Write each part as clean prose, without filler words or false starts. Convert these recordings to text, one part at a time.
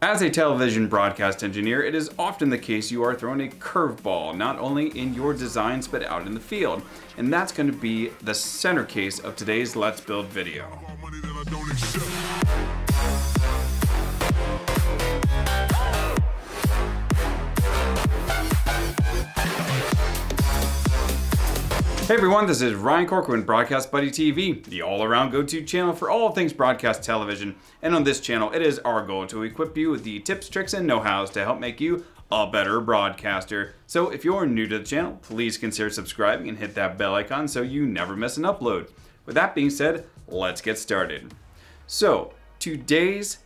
As a television broadcast engineer, it is often the case you are thrown a curveball, not only in your designs, but out in the field. And that's going to be the center case of today's Let's Build video. Hey everyone, this is Ryan Corcoran, Broadcast Buddy TV, the all-around go-to channel for all things broadcast television. And on this channel, it is our goal to equip you with the tips, tricks, and know-hows to help make you a better broadcaster. So if you're new to the channel, please consider subscribing and hit that bell icon so you never miss an upload. With that being said, let's get started. So today's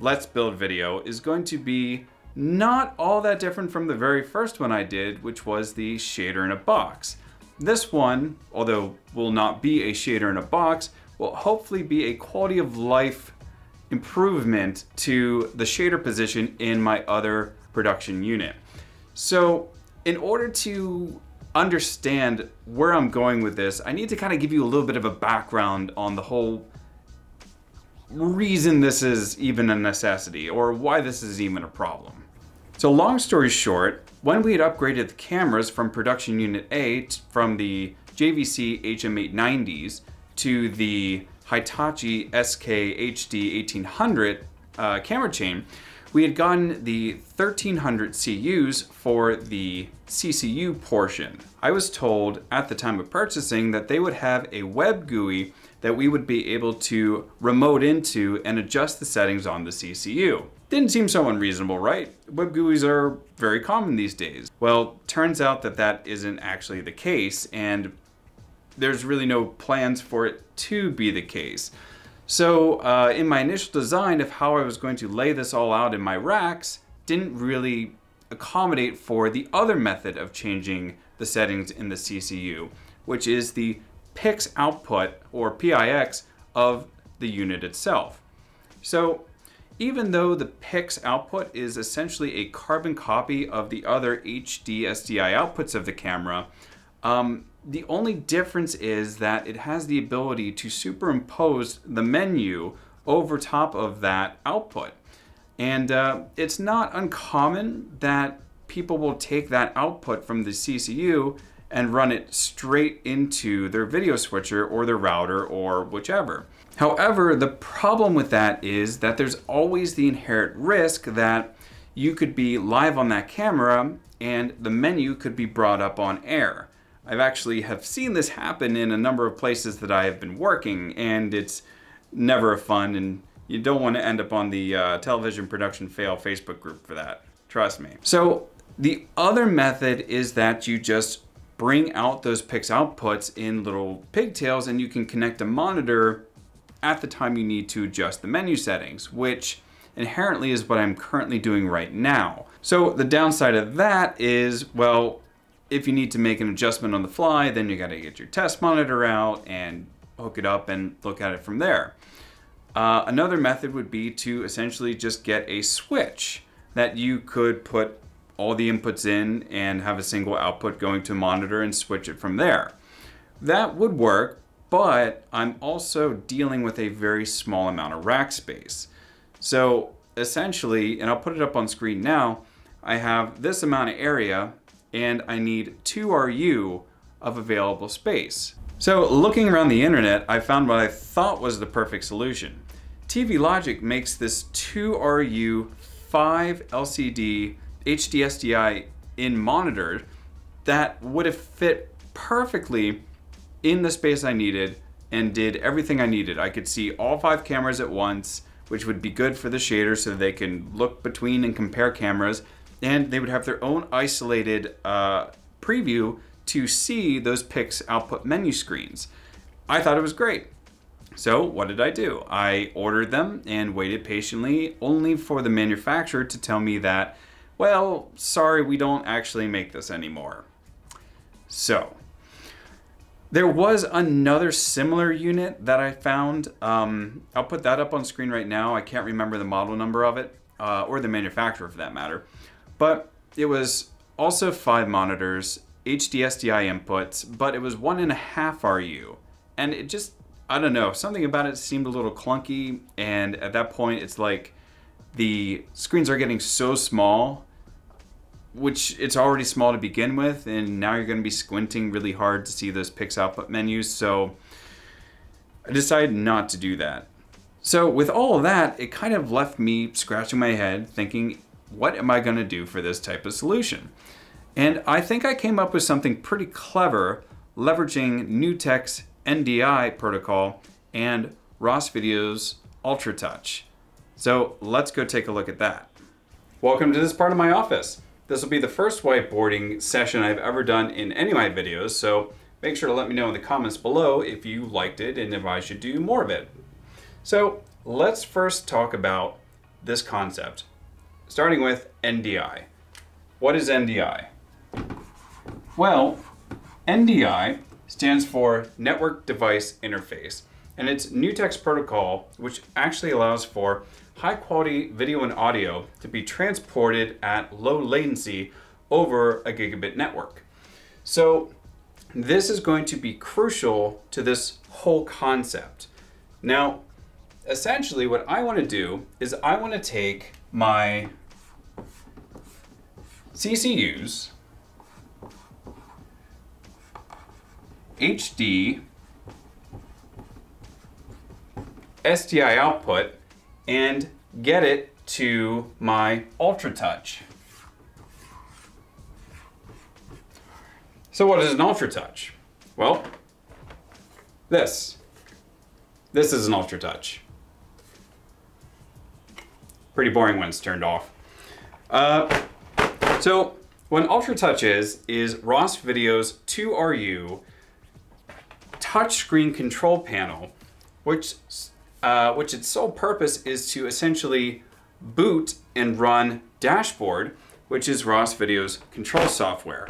Let's Build video is going to be not all that different from the very first one I did, which was the shader in a box. This one, although will not be a shader in a box, will hopefully be a quality of life improvement to the shader position in my other production unit. So in order to understand where I'm going with this, I need to kind of give you a little bit of a background on the whole reason this is even a necessity or why this is even a problem. So long story short, when we had upgraded the cameras from production unit A, from the JVC-HM890s to the Hitachi SK-HD1800 camera chain, we had gotten the 1300 CUs for the CCU portion. I was told at the time of purchasing that they would have a web GUI that we would be able to remote into and adjust the settings on the CCU. Didn't seem so unreasonable, right? Web GUIs are very common these days. Well, turns out that that isn't actually the case, and there's really no plans for it to be the case. So in my initial design of how I was going to lay this all out in my racks, didn't really accommodate for the other method of changing the settings in the CCU, which is the PIX output, or PIX, of the unit itself. So even though the PIX output is essentially a carbon copy of the other HD SDI outputs of the camera, the only difference is that it has the ability to superimpose the menu over top of that output. And it's not uncommon that people will take that output from the CCU and run it straight into their video switcher or their router or whichever. However, the problem with that is that there's always the inherent risk that you could be live on that camera and the menu could be brought up on air. I've actually have seen this happen in a number of places that I have been working, and it's never fun, and you don't want to end up on the television production fail Facebook group for that. Trust me. So the other method is that you just bring out those PIX outputs in little pigtails, and you can connect a monitor at the time you need to adjust the menu settings, which inherently is what I'm currently doing right now. So the downside of that is, well, if you need to make an adjustment on the fly, then you gotta get your test monitor out and hook it up and look at it from there. Another method would be to essentially just get a switch that you could put all the inputs in and have a single output going to monitor and switch it from there. That would work, but I'm also dealing with a very small amount of rack space. So essentially, and I'll put it up on screen now, I have this amount of area and I need 2 RU of available space. So looking around the internet, I found what I thought was the perfect solution. TV Logic makes this 2 RU 5 LCD HD SDI in monitor that would have fit perfectly in the space I needed and did everything I needed. I could see all 5 cameras at once, which would be good for the shader so they can look between and compare cameras, and they would have their own isolated preview to see those PIX output menu screens. I thought it was great. So what did I do? I ordered them and waited patiently, only for the manufacturer to tell me that, well, sorry, we don't actually make this anymore. So there was another similar unit that I found. I'll put that up on screen right now. I can't remember the model number of it, or the manufacturer for that matter. But it was also 5 monitors, HD SDI inputs, but it was 1.5 RU. And it just, I don't know, something about it seemed a little clunky. And at that point, it's like, the screens are getting so small, which it's already small to begin with, and now you're going to be squinting really hard to see those pixel output menus, so I decided not to do that. So with all of that, it kind of left me scratching my head thinking, what am I going to do for this type of solution? And I think I came up with something pretty clever, leveraging NewTek's NDI protocol and Ross Video's Ultritouch. So let's go take a look at that. Welcome to this part of my office. This will be the first whiteboarding session I've ever done in any of my videos, so make sure to let me know in the comments below if you liked it and if I should do more of it. So let's first talk about this concept, starting with NDI. What is NDI? Well, NDI stands for Network Device Interface, and it's NewTek's protocol, which actually allows for high quality video and audio to be transported at low latency over a gigabit network. So this is going to be crucial to this whole concept. Now, essentially what I want to do is I want to take my CCU's HD SDI output and get it to my Ultritouch. So what is an Ultritouch? Well, this is an Ultritouch. Pretty boring when it's turned off. So what an Ultritouch is Ross Video's 2RU touchscreen control panel, which its sole purpose is to essentially boot and run Dashboard, which is Ross Video's control software.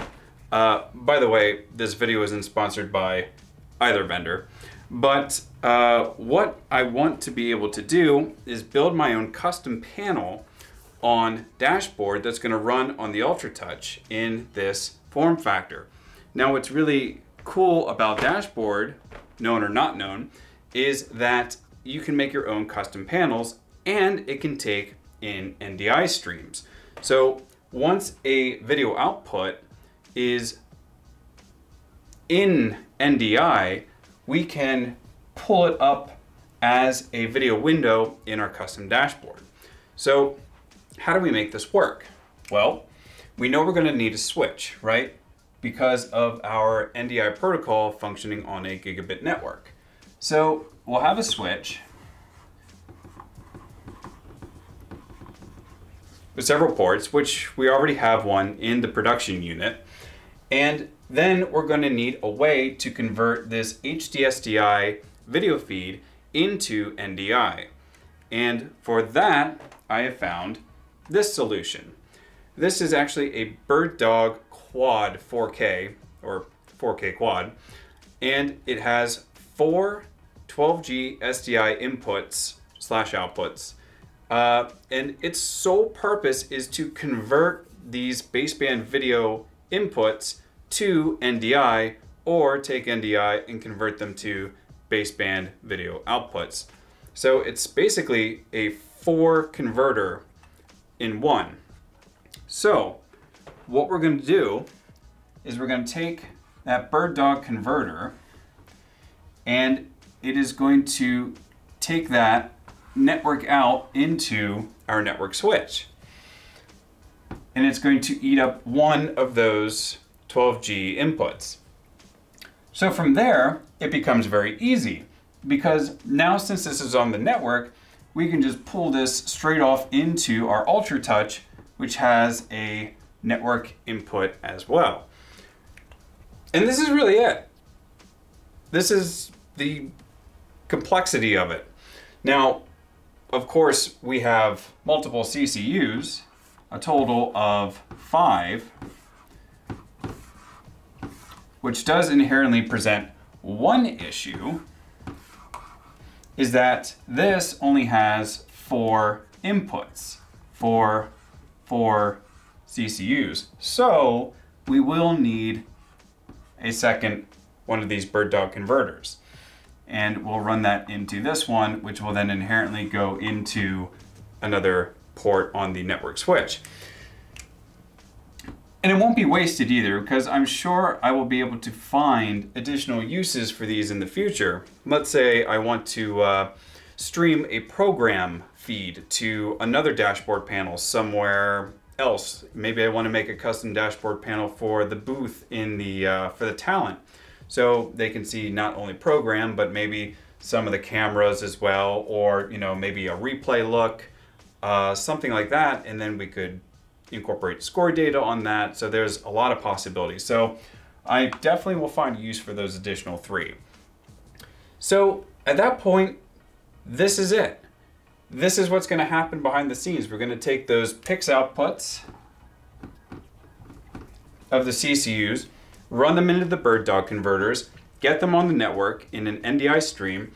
By the way, this video isn't sponsored by either vendor, but what I want to be able to do is build my own custom panel on Dashboard that's going to run on the Ultritouch in this form factor. Now, what's really cool about Dashboard, known or not known, is that you can make your own custom panels and it can take in NDI streams. So once a video output is in NDI, we can pull it up as a video window in our custom Dashboard. So how do we make this work? Well, we know we're going to need a switch, right? Because of our NDI protocol functioning on a gigabit network. So we'll have a switch with several ports, which we already have one in the production unit. And then we're going to need a way to convert this HDSDI video feed into NDI. And for that, I have found this solution. This is actually a BirdDog Quad 4K, or 4K Quad, and it has 4 12G SDI inputs / outputs. And its sole purpose is to convert these baseband video inputs to NDI, or take NDI and convert them to baseband video outputs. So it's basically a 4 converter in one. So what we're going to do is we're going to take that BirdDog converter, and it is going to take that network out into our network switch. And it's going to eat up one of those 12G inputs. So from there, it becomes very easy, because now since this is on the network, we can just pull this straight off into our Ultritouch, which has a network input as well. And this is really it. This is the complexity of it. Now, of course, we have multiple CCUs, a total of 5, which does inherently present one issue, is that this only has 4 inputs for 4 CCUs. So we will need a second one of these BirdDog converters. And we'll run that into this one, which will then inherently go into another port on the network switch. And it won't be wasted either, because I'm sure I will be able to find additional uses for these in the future. Let's say I want to stream a program feed to another dashboard panel somewhere else. Maybe I want to make a custom dashboard panel for the booth in the for the talent, so they can see not only program but maybe some of the cameras as well, or you know, maybe a replay look, something like that. And then we could incorporate score data on that. So there's a lot of possibilities. So I definitely will find a use for those additional three. So at that point, this is it. This is what's going to happen behind the scenes. We're going to take those PIX outputs of the CCUs, run them into the BirdDog converters, get them on the network in an NDI stream,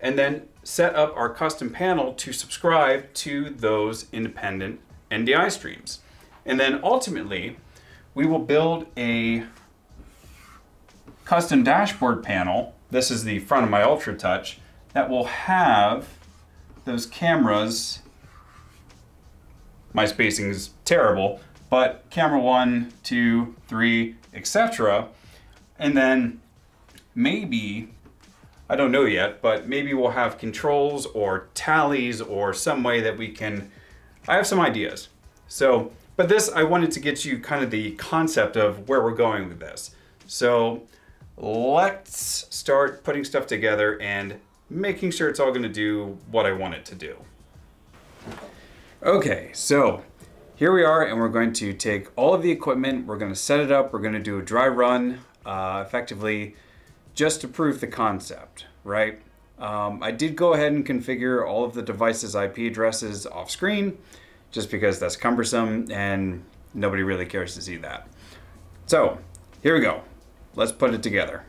and then set up our custom panel to subscribe to those independent NDI streams. And then ultimately, we will build a custom dashboard panel. This is the front of my Ultritouch that will have those cameras. My spacing is terrible, but camera 1, 2, 3, etc. And then maybe, I don't know yet, but maybe we'll have controls or tallies or some way that we can, I have some ideas. So, but this, I wanted to get you kind of the concept of where we're going with this. So let's start putting stuff together and making sure it's all going to do what I want it to do. Okay, so here we are, and we're going to take all of the equipment, we're going to set it up, we're going to do a dry run, effectively just to prove the concept, right? I did go ahead and configure all of the device's IP addresses off screen, just because that's cumbersome and nobody really cares to see that. So here we go. Let's put it together.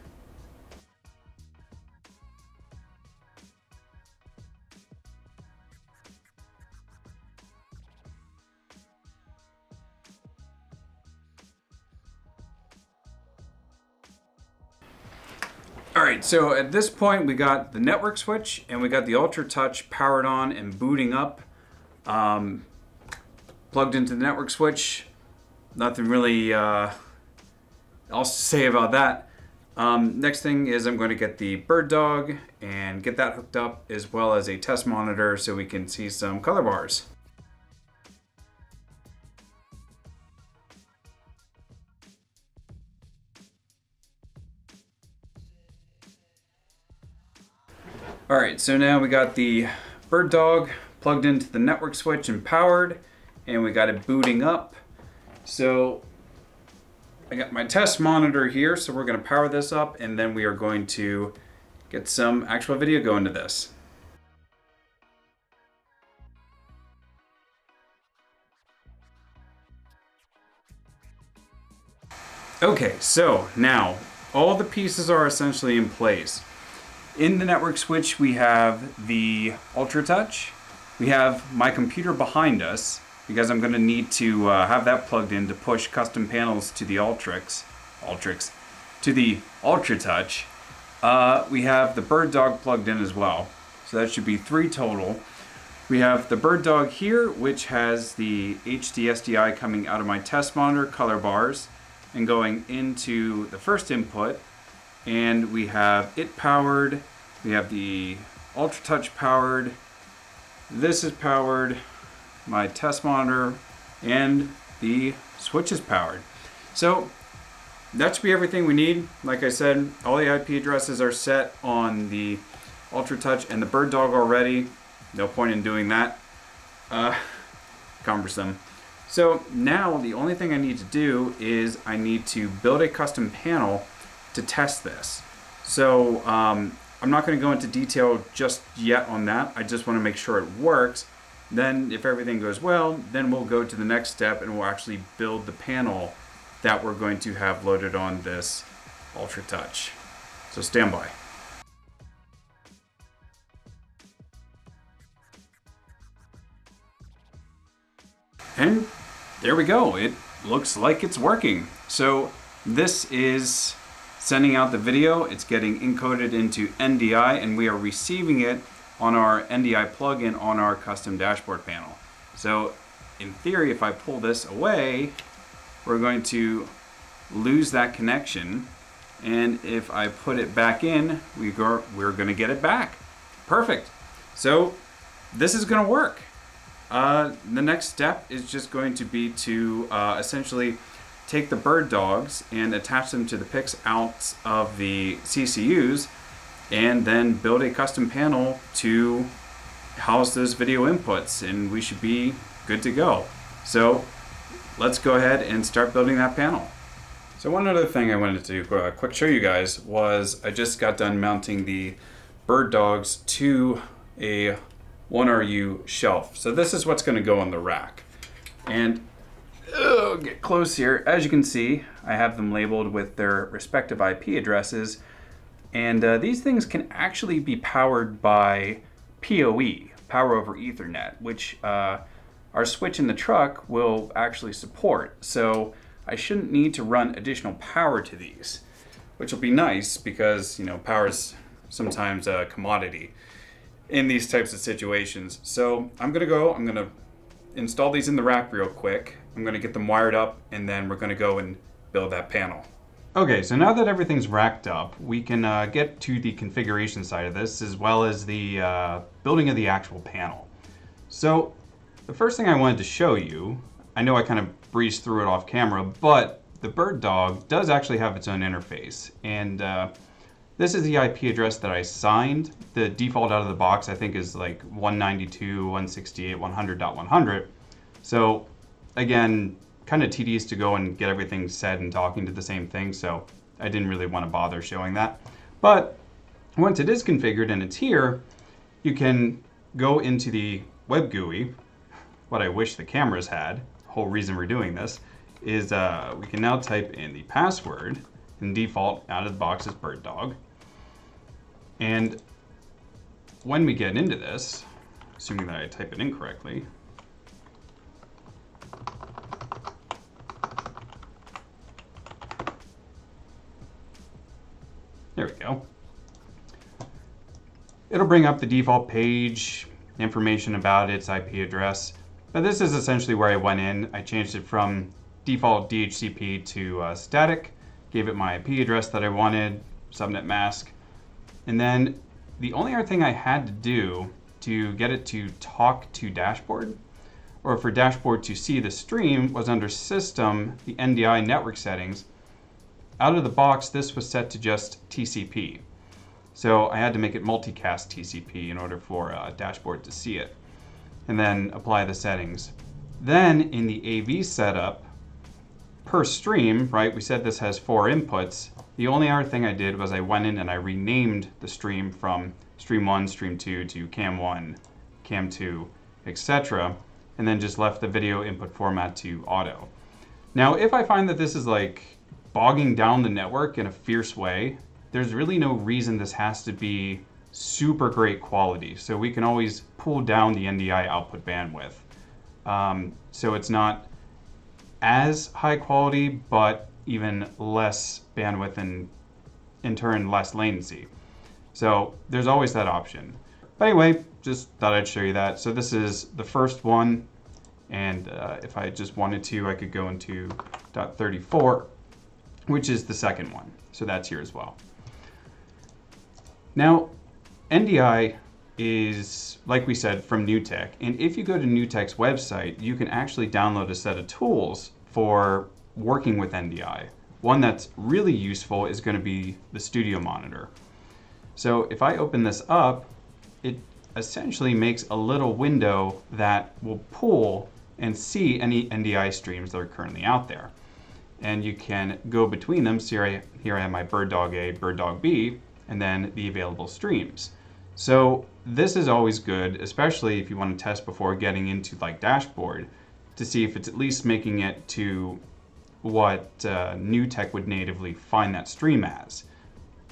Alright, so at this point we got the network switch and we got the Ultritouch powered on and booting up. Plugged into the network switch. Nothing really else to say about that. Next thing is I'm going to get the BirdDog and get that hooked up, as well as a test monitor so we can see some color bars. All right, so now we got the BirdDog plugged into the network switch and powered, and we got it booting up. So I got my test monitor here, so we're gonna power this up, and then we are going to get some actual video going to this. Okay, so now all the pieces are essentially in place. In the network switch, we have the Ultritouch. We have my computer behind us, because I'm going to need to have that plugged in to push custom panels to the Ultritouch. We have the BirdDog plugged in as well, so that should be three total. We have the BirdDog here, which has the HD SDI coming out of my test monitor color bars and going into the first input. And we have it powered, we have the Ultritouch powered, this is powered, my test monitor, and the switch is powered. So that should be everything we need. Like I said, all the IP addresses are set on the Ultritouch and the BirdDog already. No point in doing that. Cumbersome. So now the only thing I need to do is I need to build a custom panel to test this. So I'm not going to go into detail just yet on that. I just want to make sure it works. Then if everything goes well, then we'll go to the next step and we'll actually build the panel that we're going to have loaded on this Ultritouch. So stand by. And there we go. It looks like it's working. So this is sending out the video, it's getting encoded into NDI, and we are receiving it on our NDI plugin on our custom dashboard panel. So in theory, if I pull this away, we're going to lose that connection. And if I put it back in, we're going to get it back. Perfect. So this is going to work. The next step is just going to be to essentially take the BirdDogs and attach them to the PIX out of the CCUs, and then build a custom panel to house those video inputs, and we should be good to go. So let's go ahead and start building that panel. So one other thing I wanted to quick show you guys was I just got done mounting the BirdDogs to a 1RU shelf. So this is what's going to go on the rack. And get close here. As you can see, I have them labeled with their respective IP addresses. And these things can actually be powered by PoE, Power over Ethernet, which our switch in the truck will actually support. So I shouldn't need to run additional power to these, which will be nice because, you know, power is sometimes a commodity in these types of situations. So I'm gonna install these in the rack real quick. I'm gonna get them wired up, and then we're gonna go and build that panel. Okay, so now that everything's racked up, we can get to the configuration side of this, as well as the building of the actual panel. So the first thing I wanted to show you, I know I kind of breezed through it off camera, but the BirdDog does actually have its own interface. And this is the IP address that I signed. The default out of the box, I think, is like 192.168.100.100. So again, kind of tedious to go and get everything said and talking to the same thing. So I didn't really want to bother showing that. But once it is configured and it's here, you can go into the web GUI. What I wish the cameras had, the whole reason we're doing this, is we can now type in the password. And default out of the box is BirdDog. And when we get into this, assuming that I type it incorrectly, there we go. It'll bring up the default page, information about its IP address. But this is essentially where I went in. I changed it from default DHCP to static, gave it my IP address that I wanted, subnet mask. And then the only other thing I had to do to get it to talk to Dashboard, or for Dashboard to see the stream, was under System, the NDI network settings. Out of the box, this was set to just TCP. So I had to make it multicast TCP in order for Dashboard to see it, and then apply the settings. Then in the AV setup, per stream, right, we said this has 4 inputs. The only other thing I did was I went in and I renamed the stream from stream 1, stream 2 to cam 1, cam 2, etc. And then just left the video input format to auto. Now, if I find that this is like bogging down the network in a fierce way, there's really no reason this has to be super great quality. So we can always pull down the NDI output bandwidth. So it's not as high quality, but even less bandwidth and in turn less latency. So there's always that option. But anyway, just thought I'd show you that. So this is the first one. And if I just wanted to, I could go into .34, which is the second one. So that's here as well. Now, NDI is, like we said, from NewTek. And if you go to NewTek's website, you can actually download a set of tools for working with NDI. One that's really useful is going to be the studio monitor. So if I open this up, it essentially makes a little window that will pull and see any NDI streams that are currently out there. And you can go between them. So here I have my BirdDog A, BirdDog B, and then the available streams. So this is always good, especially if you want to test before getting into like Dashboard, to see if it's at least making it to what NewTek would natively find that stream as.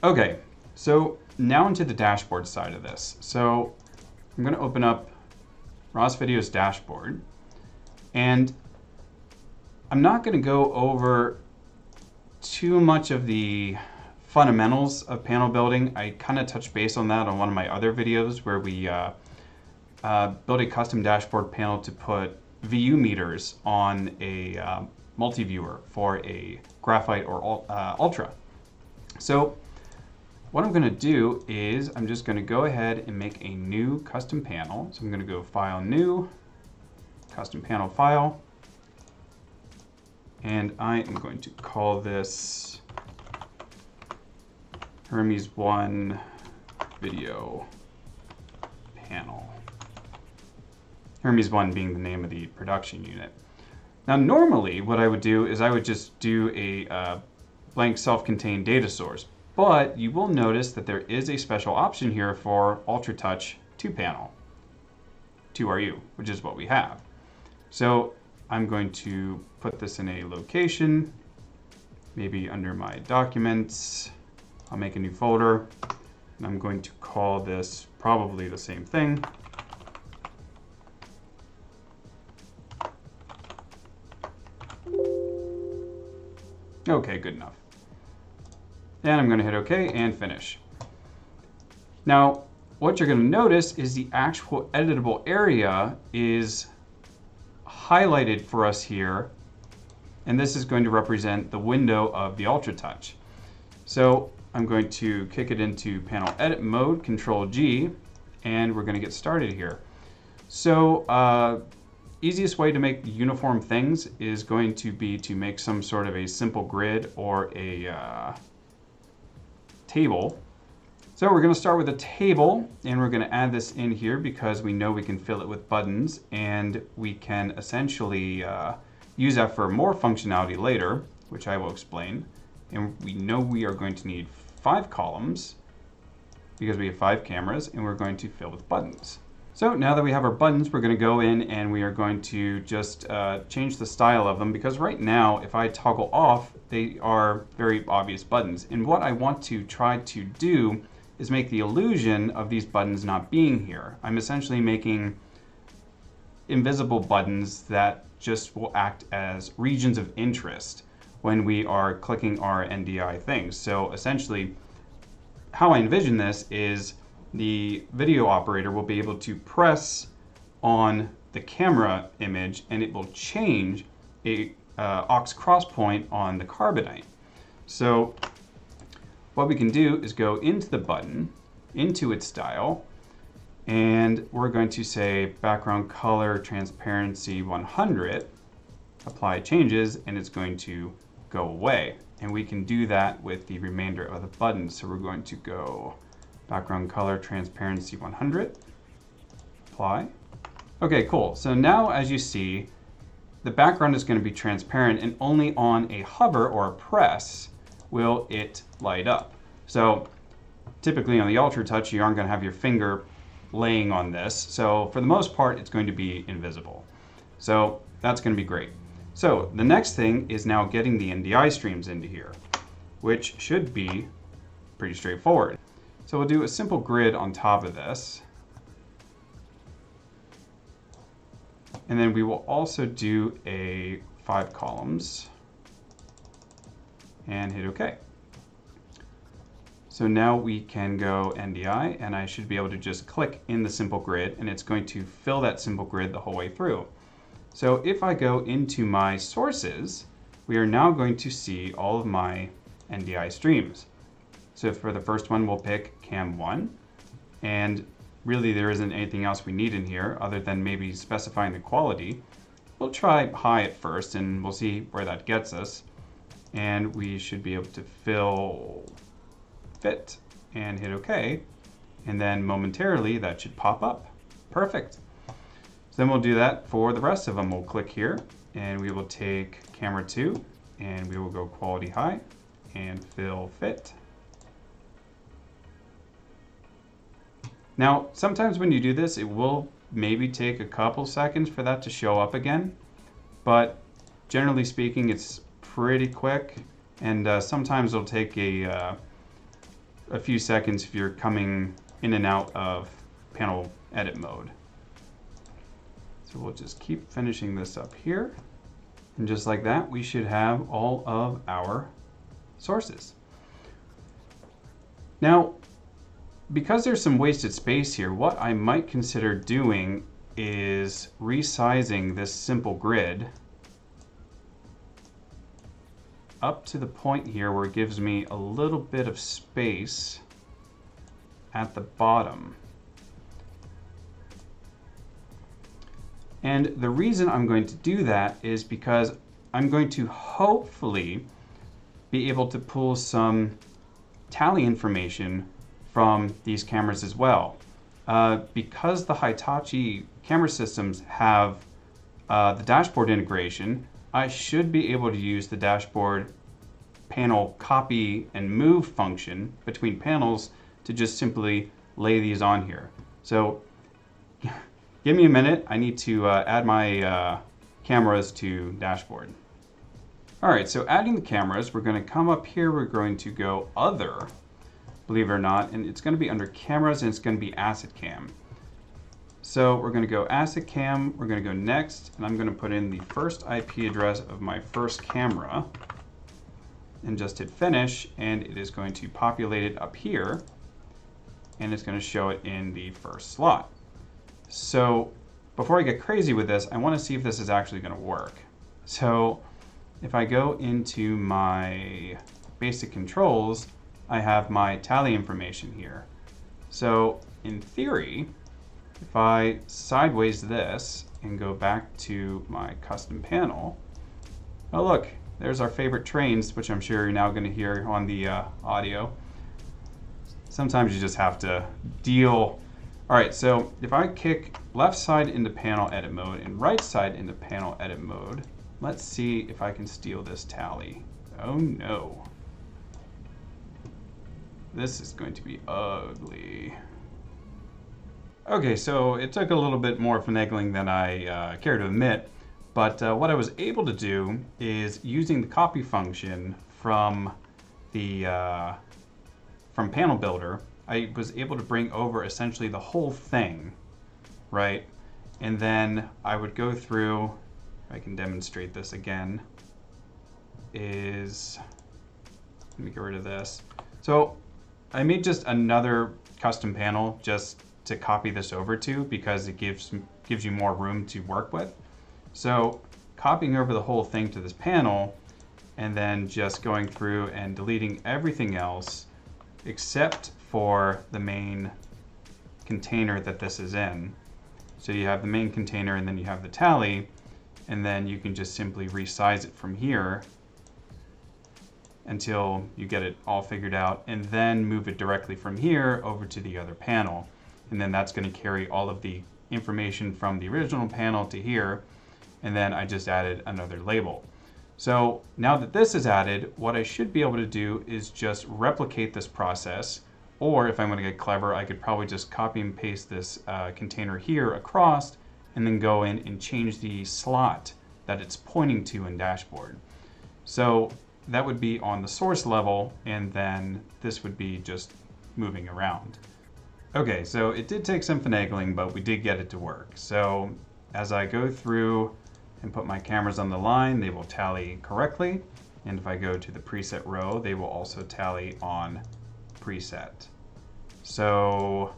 Okay, so now into the Dashboard side of this. So I'm going to open up ROS Video's Dashboard, and I'm not going to go over too much of the fundamentals of panel building. I kind of touched base on that on one of my other videos where we built a custom Dashboard panel to put VU meters on a multi-viewer for a graphite or ultra. So what I'm going to do is I'm just going to go ahead and make a new custom panel. So I'm going to go File, New, Custom Panel File, and I am going to call this Hermes1 Video Panel. Hermes1 being the name of the production unit. Now, normally what I would do is I would just do a blank self-contained data source, but you will notice that there is a special option here for Ultritouch 2-panel, 2RU, which is what we have. So I'm going to put this in a location, maybe under my documents. I'll make a new folder, and I'm going to call this probably the same thing. Okay, good enough. And I'm going to hit OK and finish. Now, what you're going to notice is the actual editable area is highlighted for us here, and this is going to represent the window of the Ultritouch. So I'm going to kick it into panel edit mode, Control G, and we're going to get started here. So easiest way to make uniform things is going to be to make some sort of a simple grid or a table. So we're going to start with a table, and we're going to add this in here because we know we can fill it with buttons, and we can essentially use that for more functionality later, which I will explain. And we know we are going to need 5 columns because we have 5 cameras, and we're going to fill with buttons. So now that we have our buttons, we're going to go in and we are going to just change the style of them, because right now if I toggle off, they are very obvious buttons. And what I want to try to do is make the illusion of these buttons not being here. I'm essentially making invisible buttons that just will act as regions of interest when we are clicking our NDI things. So essentially how I envision this is the video operator will be able to press on the camera image, and it will change a aux cross point on the Carbonite. So what we can do is go into the button, into its style, and we're going to say background color transparency 100, apply changes, and it's going to go away. And we can do that with the remainder of the button. So we're going to go background color transparency 100, apply. Okay, cool. So now, as you see, the background is going to be transparent, and only on a hover or a press will it light up. So typically on the Ultritouch, you aren't going to have your finger laying on this. So for the most part, it's going to be invisible. So that's going to be great. So the next thing is now getting the NDI streams into here, which should be pretty straightforward. So we'll do a simple grid on top of this. And then we will also do a 5 columns and hit OK. So now we can go NDI, and I should be able to just click in the simple grid, and it's going to fill that simple grid the whole way through. So if I go into my sources, we are now going to see all of my NDI streams. So for the first one, we'll pick cam 1, and really there isn't anything else we need in here other than maybe specifying the quality. We'll try high at first, and we'll see where that gets us. And we should be able to fill fit and hit OK, and then momentarily that should pop up. Perfect. So then we'll do that for the rest of them. We'll click here, and we will take camera 2, and we will go quality high and fill fit. Now, sometimes when you do this, it will maybe take a couple seconds for that to show up again, but generally speaking, it's pretty quick, and sometimes it'll take a few seconds if you're coming in and out of panel edit mode. So we'll just keep finishing this up here, and just like that, we should have all of our sources. Now, because there's some wasted space here, what I might consider doing is resizing this simple grid up to the point here where it gives me a little bit of space at the bottom. And the reason I'm going to do that is because I'm going to hopefully be able to pull some tally information from these cameras as well. Because the Hitachi camera systems have the dashboard integration, I should be able to use the dashboard panel copy and move function between panels to just simply lay these on here. So give me a minute, I need to add my cameras to dashboard. All right, so adding the cameras, we're gonna come up here, we're going to go other, believe it or not, and it's gonna be under cameras and it's gonna be asset cam. So we're gonna go asset cam, we're gonna go next, and I'm gonna put in the first IP address of my first camera and just hit finish, and it is going to populate it up here and it's gonna show it in the first slot. So before I get crazy with this, I wanna see if this is actually gonna work. So if I go into my basic controls, I have my tally information here. So in theory, if I sideways this and go back to my custom panel, oh look, there's our favorite trains, which I'm sure you're now gonna hear on the audio. Sometimes you just have to deal. All right, so if I kick left side into panel edit mode and right side into panel edit mode, let's see if I can steal this tally. Oh no. This is going to be ugly. Okay, so it took a little bit more finagling than I care to admit, but what I was able to do is using the copy function from the panel builder, I was able to bring over essentially the whole thing, right? And then I would go through, I can demonstrate this again, is, let me get rid of this. So I made just another custom panel just to copy this over to, because it gives you more room to work with. So copying over the whole thing to this panel and then just going through and deleting everything else except for the main container that this is in. So you have the main container and then you have the tally, and then you can just simply resize it from here until you get it all figured out, and then move it directly from here over to the other panel. And then that's going to carry all of the information from the original panel to here. And then I just added another label. So now that this is added, what I should be able to do is just replicate this process. Or if I'm going to get clever, I could probably just copy and paste this container here across, and then go in and change the slot that it's pointing to in dashboard. So that would be on the source level, and then this would be just moving around. Okay, so it did take some finagling, but we did get it to work. So as I go through and put my cameras on the line, they will tally correctly. And if I go to the preset row, they will also tally on preset. So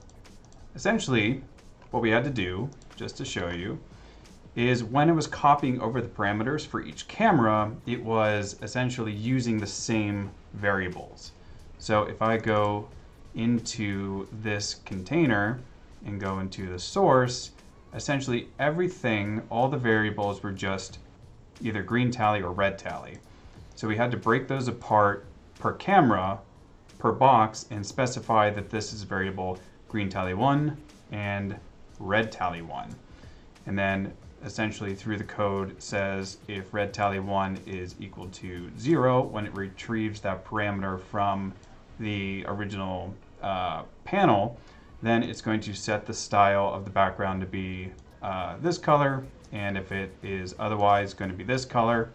essentially, what we had to do, just to show you, is when it was copying over the parameters for each camera, it was essentially using the same variables. So if I go into this container and go into the source, essentially everything, all the variables were just either green tally or red tally. So we had to break those apart per camera, per box, and specify that this is variable green tally 1 and red tally 1. And then essentially through the code says if red tally 1 is equal to 0, when it retrieves that parameter from the original panel, then it's going to set the style of the background to be this color, and if it is otherwise going to be this color.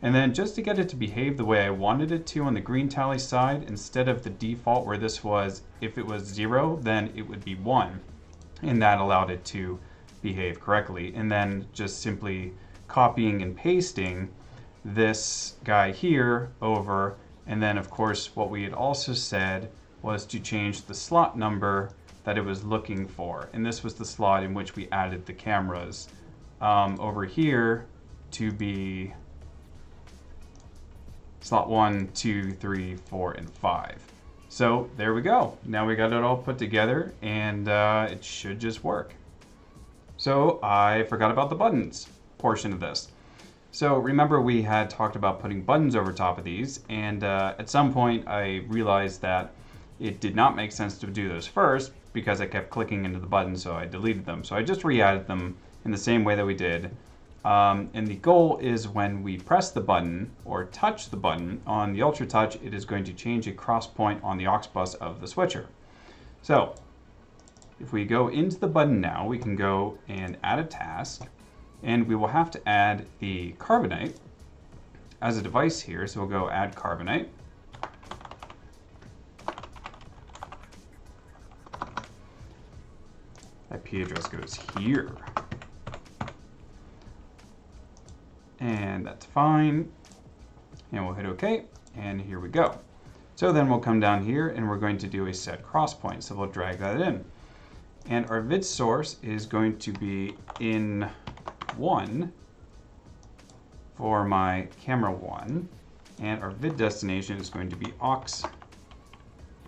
And then just to get it to behave the way I wanted it to on the green tally side, instead of the default where this was, if it was 0, then it would be 1. And that allowed it to behave correctly. And then just simply copying and pasting this guy here over. And then of course, what we had also said was to change the slot number that it was looking for. And this was the slot in which we added the cameras over here to be slot 1, 2, 3, 4, and 5. So there we go. Now we got it all put together, and it should just work. So I forgot about the buttons portion of this. So remember we had talked about putting buttons over top of these, and at some point I realized that it did not make sense to do those first because I kept clicking into the button, so I deleted them. So I just re-added them in the same way that we did. And the goal is when we press the button or touch the button on the Ultritouch, it is going to change a cross point on the aux bus of the switcher. So if we go into the button now, we can go and add a task, and we will have to add the Carbonite as a device here. So we'll go add Carbonite. IP address goes here. And that's fine. And we'll hit OK. And here we go. So then we'll come down here and we're going to do a set cross point. So we'll drag that in. And our vid source is going to be in 1 for my camera 1. And our vid destination is going to be aux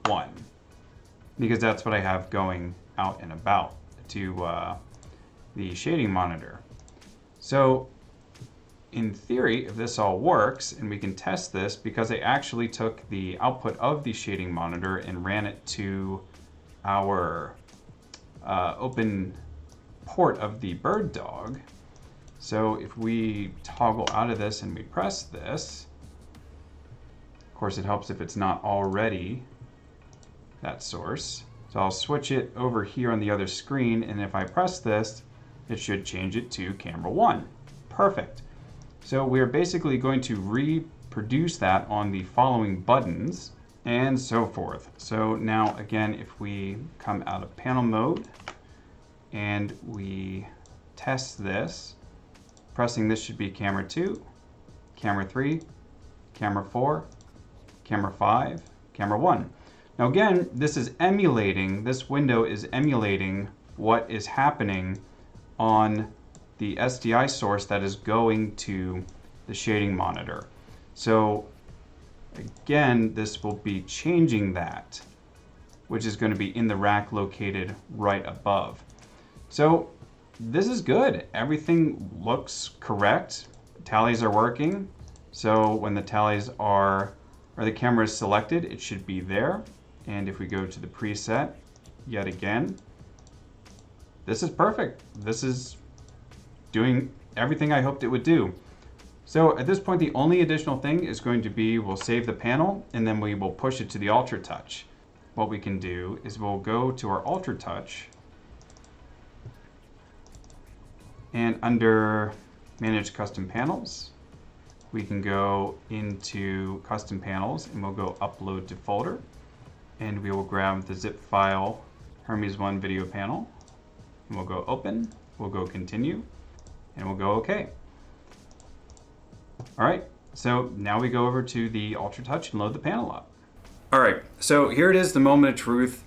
1. Because that's what I have going out and about to the shading monitor. So in theory, if this all works, and we can test this, because I actually took the output of the shading monitor and ran it to our open port of the BirdDog. So if we toggle out of this and we press this, of course it helps if it's not already that source. So I'll switch it over here on the other screen, and if I press this, it should change it to camera 1. Perfect. So we're basically going to reproduce that on the following buttons and so forth. So now again, if we come out of panel mode and we test this, pressing this should be camera 2, camera 3, camera 4, camera 5, camera 1. Now again, this is emulating, this window is emulating what is happening on the SDI source that is going to the shading monitor. So again, this will be changing that, which is going to be in the rack located right above. So this is good. Everything looks correct. Tallies are working. So when the tallies are, or the camera is selected, it should be there. And if we go to the preset yet again, this is perfect. This is doing everything I hoped it would do. So at this point, the only additional thing is going to be, we'll save the panel and then we will push it to the Ultritouch. What we can do is we'll go to our Ultritouch and under Manage Custom Panels, we can go into Custom Panels and we'll go Upload to Folder, and we will grab the zip file Hermes1 video panel, and we'll go Open, we'll go Continue, and we'll go OK. All right, so now we go over to the Ultritouch and load the panel up. All right, so here it is, the moment of truth.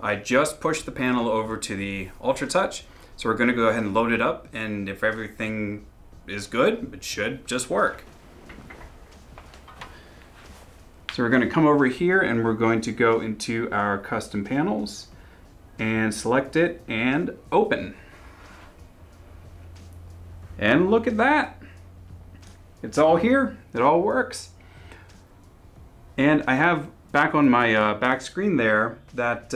I just pushed the panel over to the Ultritouch, so we're gonna go ahead and load it up, and if everything is good, it should just work. So we're gonna come over here and we're going to go into our custom panels and select it and open. And look at that. It's all here. It all works. And I have back on my back screen there that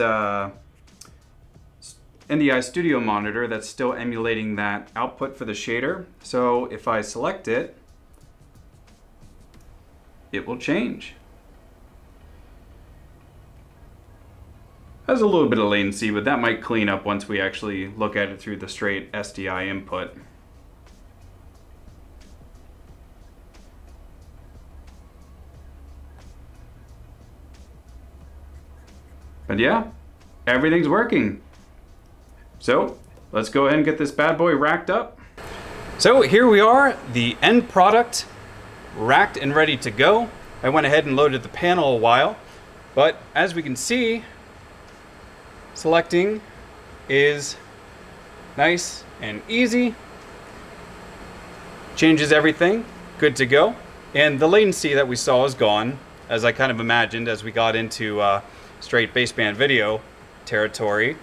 NDI studio monitor that's still emulating that output for the shader. So if I select it, it will change. Has a little bit of latency, but that might clean up once we actually look at it through the straight SDI input. But yeah, everything's working. So let's go ahead and get this bad boy racked up. So here we are, the end product racked and ready to go. I went ahead and loaded the panel a while, but as we can see, selecting is nice and easy. Changes everything, good to go. And the latency that we saw is gone, as I kind of imagined as we got into straight baseband video territory.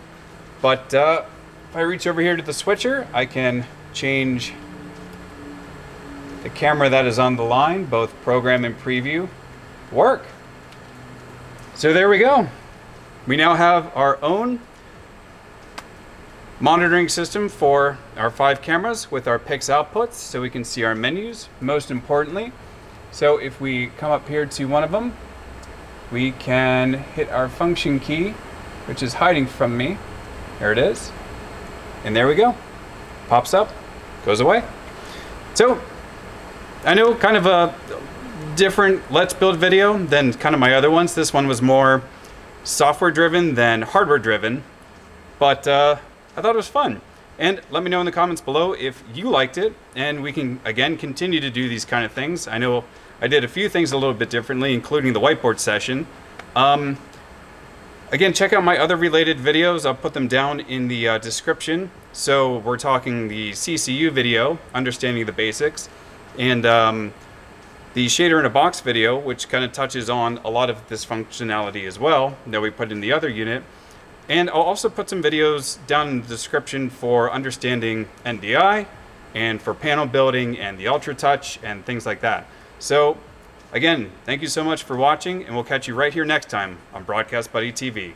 But if I reach over here to the switcher, I can change the camera that is on the line, both program and preview work. So there we go. We now have our own monitoring system for our 5 cameras with our PIX outputs, so we can see our menus, most importantly. So if we come up here to one of them, we can hit our function key, which is hiding from me. There it is. And there we go. Pops up, goes away. So I know, kind of a different Let's Build video than kind of my other ones. This one was more software driven than hardware driven, but I thought it was fun. And let me know in the comments below if you liked it, and we can, again, continue to do these kind of things. I know I did a few things a little bit differently, including the whiteboard session. Again, check out my other related videos. I'll put them down in the description. So we're talking the CCU video, understanding the basics, and the shader in a box video, which kind of touches on a lot of this functionality as well that we put in the other unit. And I'll also put some videos down in the description for understanding NDI and for panel building and the Ultritouch and things like that. So again, thank you so much for watching, and we'll catch you right here next time on Broadcast Buddy TV.